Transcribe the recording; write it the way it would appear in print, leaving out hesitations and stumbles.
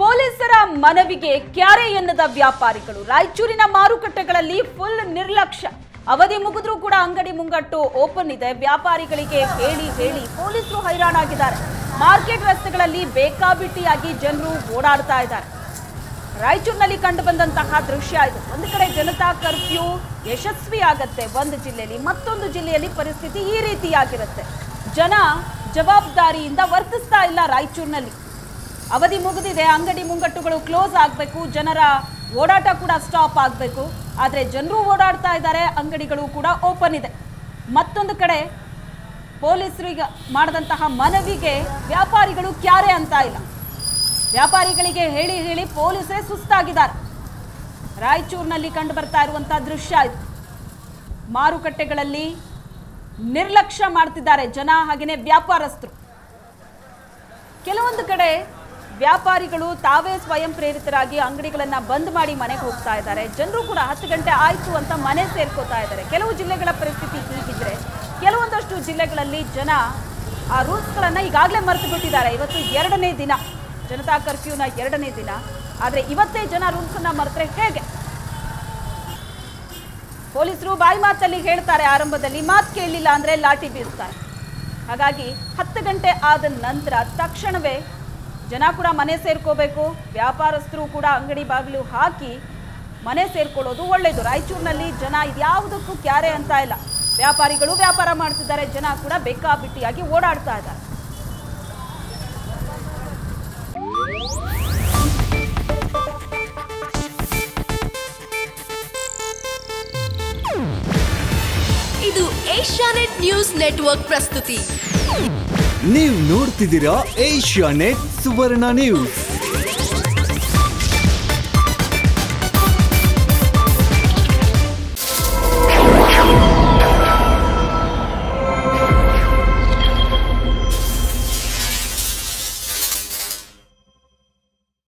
ಪೊಲೀಸರ ಮನವಿಗೆ ಕ್ಯಾರೆ ಎನ್ನದ ವ್ಯಾಪಾರಿಗಳು ರಾಯಚೂರಿನ ಮಾರುಕಟ್ಟೆಗಳಲ್ಲಿ ಫುಲ್ ನಿರ್ಲಕ್ಷ್ಯ ಅವಧಿ ಮುಗಿದ್ರೂ ಕೂಡ ಅಂಗಡಿ ಮುಂಗಟ್ಟು ಓಪನ್ ಇದೆ ವ್ಯಾಪಾರಿಗಳಿಗೆ ಹೇಳಿ ಹೇಳಿ ಪೊಲೀಸರು ಹೈರಾಣಾಗಿದ್ದಾರೆ ಮಾರ್ಕೆಟ್ ರಸ್ತೆಗಳಲ್ಲಿ ಬೇಕಾಬಿಟ್ಟಿಯಾಗಿ ಜನರು ಓಡಾಡ್ತಾ ಇದ್ದಾರೆ ರಾಯಚೂರಿನಲ್ಲಿ ಕಂಡು ಬಂದಂತಹ ದೃಶ್ಯ ಇದು ಒಂದು ಕಡೆ ಜನತಾ ಕರ್ಫ್ಯೂ ಯಶಸ್ವಿ ಆಗುತ್ತೆ ಒಂದು ಜಿಲ್ಲೆಯಲ್ಲಿ ಮತ್ತೊಂದು ಜಿಲ್ಲೆಯಲ್ಲಿ ಪರಿಸ್ಥಿತಿ ಈ ರೀತಿಯಾಗಿರುತ್ತೆ ಜನ ಜವಾಬ್ದಾರಿಯಿಂದ ವರ್ತಿಸ್ತಾ ಇಲ್ಲ ರಾಯಚೂರಿನಲ್ಲಿ ಅವಧಿ ಮುಗಿದಿದೆ ಅಂಗಡಿ ಮುಂಗಟ್ಟುಗಳು ಕ್ಲೋಸ್ ಆಗಬೇಕು ಜನರ ಓಡಾಟ ಕೂಡ ಸ್ಟಾಪ್ ಆಗಬೇಕು ಆದರೆ ಜನರು ಓಡಾಡ್ತಾ ಇದ್ದಾರೆ ಅಂಗಡಿಗಳು ಕೂಡ ಓಪನ್ ಇದೆ ಮತ್ತೊಂದು ಕಡೆ ಪೊಲೀಸರಿಗೆ ಮಾಡಿದಂತಹ ಮನವಿಗೆ ವ್ಯಾಪಾರಿಗಳು ಕ್ಯಾರೆ ಅಂತ ಇಲ್ಲ ವ್ಯಾಪಾರಿಗಳಿಗೆ ಹೇಳಿ ಹೇಳಿ ಪೊಲೀಸರೇ ಸುಸ್ತಾಗಿದ್ದಾರೆ ರಾಯಚೂರಿನಲ್ಲಿ ಕಂಡು ಬರ್ತಾ ಇರುವಂತ ದೃಶ್ಯ ಇದು ಮಾರುಕಟ್ಟೆಗಳಲ್ಲಿ ನಿರ್ಲಕ್ಷ್ಯ ಮಾಡುತ್ತಿದ್ದಾರೆ ಜನ ಹಾಗೇನೇ ವ್ಯಾಪಾರಸ್ಥರು ಕೆಲವೊಂದು ಕಡೆ ವ್ಯಾಪಾರಿಗಳು ತಾವೇ ಸ್ವಯಂ ಪ್ರೇರಿತರಾಗಿ ಅಂಗಡಿಗಳನ್ನು ಬಂದ್ ಮಾಡಿ ಮನೆಗೆ ಹೋಗ್ತಾ ಇದ್ದಾರೆ ಜನರು ಕೂಡ 10 ಗಂಟೆ ಆಯಿತು ಅಂತ ಮನೆ ಸೇರ್ಕೋತಾ ಇದ್ದಾರೆ ಕೆಲವು ಜಿಲ್ಲೆಗಳ ಪರಿಸ್ಥಿತಿ ಹೀಗಿದ್ರೆ ಕೆಲವೊಂದಷ್ಟು ಜಿಲ್ಲೆಗಳಲ್ಲಿ ಜನ ಆ ರೂಲ್ಸ್ಗಳನ್ನು ಈಗಾಗಲೇ ಮರೆತು ಬಿಟ್ಟಿದ್ದಾರೆ ಇವತ್ತು ಎರಡನೇ ದಿನ ಜನತಾ ಕರ್ಫ್ಯೂನ ಎರಡನೇ ದಿನ ಆದರೆ ಇವತ್ತೇ ಜನ ರೂಲ್ಸನ್ನು ಮರೆತರೆ ಹೇಗೆ ಪೊಲೀಸರು ಬಾಯಿ ಮಾತಲ್ಲಿ ಹೇಳ್ತಾರೆ ಆರಂಭದಲ್ಲಿ ಮಾತು ಕೇಳಲಿಲ್ಲ ಅಂದರೆ ಲಾಠಿ ಬೀಸ್ತಾರೆ ಹಾಗಾಗಿ 10 ಗಂಟೆ ಆದ ನಂತರ ತಕ್ಷಣವೇ ಜನ ಕೂಡ ಮನೆ ಸೇರ್ಕೋಬೇಕು ವ್ಯಾಪಾರಸ್ಥರು ಕೂಡ ಅಂಗಡಿ ಬಾಗಿಲು ಹಾಕಿ ಮನೆ ಸೇರ್ಕೊಳ್ಳೋದು ಒಳ್ಳೆಯದು ರಾಯಚೂರಿನಲ್ಲಿ ಜನ ಇದ್ಯಾವುದಕ್ಕೂ ಕ್ಯಾರೆ ಅಂತ ಇಲ್ಲ ವ್ಯಾಪಾರಿಗಳು ವ್ಯಾಪಾರ ಮಾಡ್ತಿದ್ದಾರೆ ಜನ ಕೂಡ ಬೇಕಾಬಿಟ್ಟಿಯಾಗಿ ಓಡಾಡ್ತಾ ಇದ್ದಾರೆ ಇದು ಏಷ್ಯಾನೆಟ್ ನ್ಯೂಸ್ ನೆಟ್ವರ್ಕ್ ಪ್ರಸ್ತುತಿ ನೀವು ನೋಡ್ತಿದ್ದೀರಾ ಏಷ್ಯಾನೆಟ್ ಸುವರ್ಣ ನ್ಯೂಸ್.